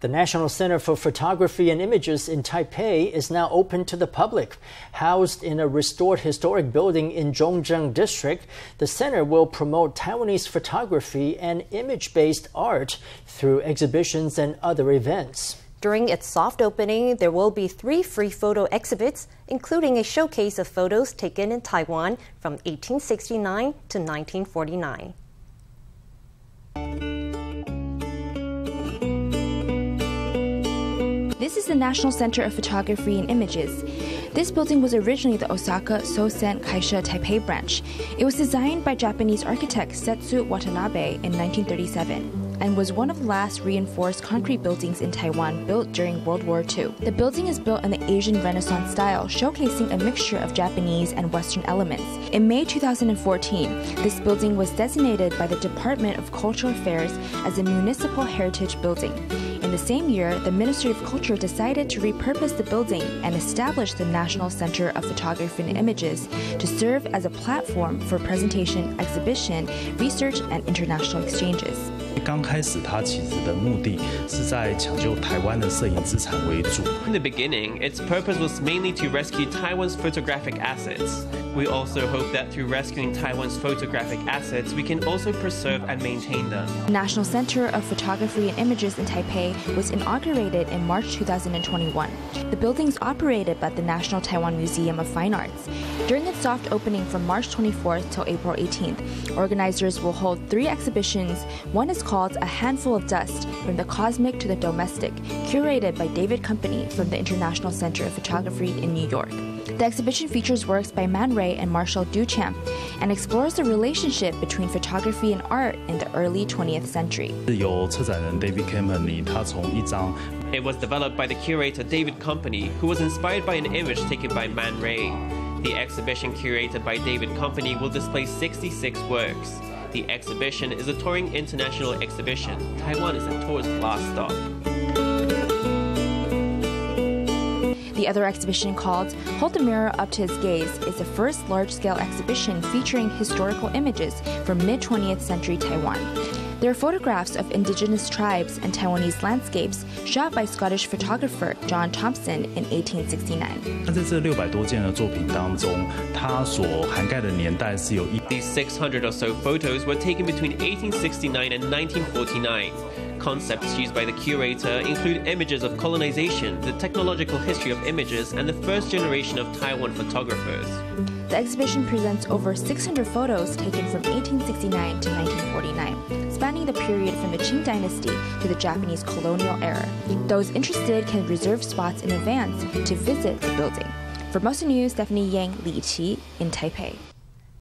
The National Center for Photography and Images in Taipei is now open to the public. Housed in a restored historic building in Zhongzheng District, the center will promote Taiwanese photography and image-based art through exhibitions and other events. During its soft opening, there will be 3 free photo exhibits, including a showcase of photos taken in Taiwan from 1869 to 1949. This is the National Center of Photography and Images. This building was originally the Osaka Shosen Kaisha Taipei branch. It was designed by Japanese architect Setsu Watanabe in 1937. And was one of the last reinforced concrete buildings in Taiwan built during World War II. The building is built in the Asian Renaissance style, showcasing a mixture of Japanese and Western elements. In May 2014, this building was designated by the Department of Cultural Affairs as a municipal heritage building. In the same year, the Ministry of Culture decided to repurpose the building and establish the National Center of Photography and Images to serve as a platform for presentation, exhibition, research, and international exchanges. 刚开始，它其实的目的是在抢救台湾的摄影资产为主。In the beginning, its purpose was mainly to rescue Taiwan's photographic assets. We also hope that through rescuing Taiwan's photographic assets, we can also preserve and maintain them. The National Center of Photography and Images in Taipei was inaugurated in March 2021. The building is operated by the National Taiwan Museum of Fine Arts. During its soft opening from March 24th till April 18th, organizers will hold 3 exhibitions. One is called A Handful of Dust: From the Cosmic to the Domestic, curated by David Campany from the International Center of Photography in New York. The exhibition features works by Man Ray and Marcel Duchamp and explores the relationship between photography and art in the early 20th century. It was developed by the curator David Campany, who was inspired by an image taken by Man Ray. The exhibition curated by David Campany will display 66 works. The exhibition is a touring international exhibition. Taiwan is a tourist last stop. The other exhibition, called Hold the Mirror Up to His Gaze, is the first large-scale exhibition featuring historical images from mid-20th century Taiwan. There are photographs of indigenous tribes and Taiwanese landscapes shot by Scottish photographer John Thomson in 1869. These 600 or so photos were taken between 1869 and 1949. Concepts used by the curator include images of colonization, the technological history of images, and the first generation of Taiwan photographers. The exhibition presents over 600 photos taken from 1869 to 1949, spanning the period from the Qing Dynasty to the Japanese colonial era. Those interested can reserve spots in advance to visit the building. For Formosa News, Stephanie Yang, Li Chi in Taipei.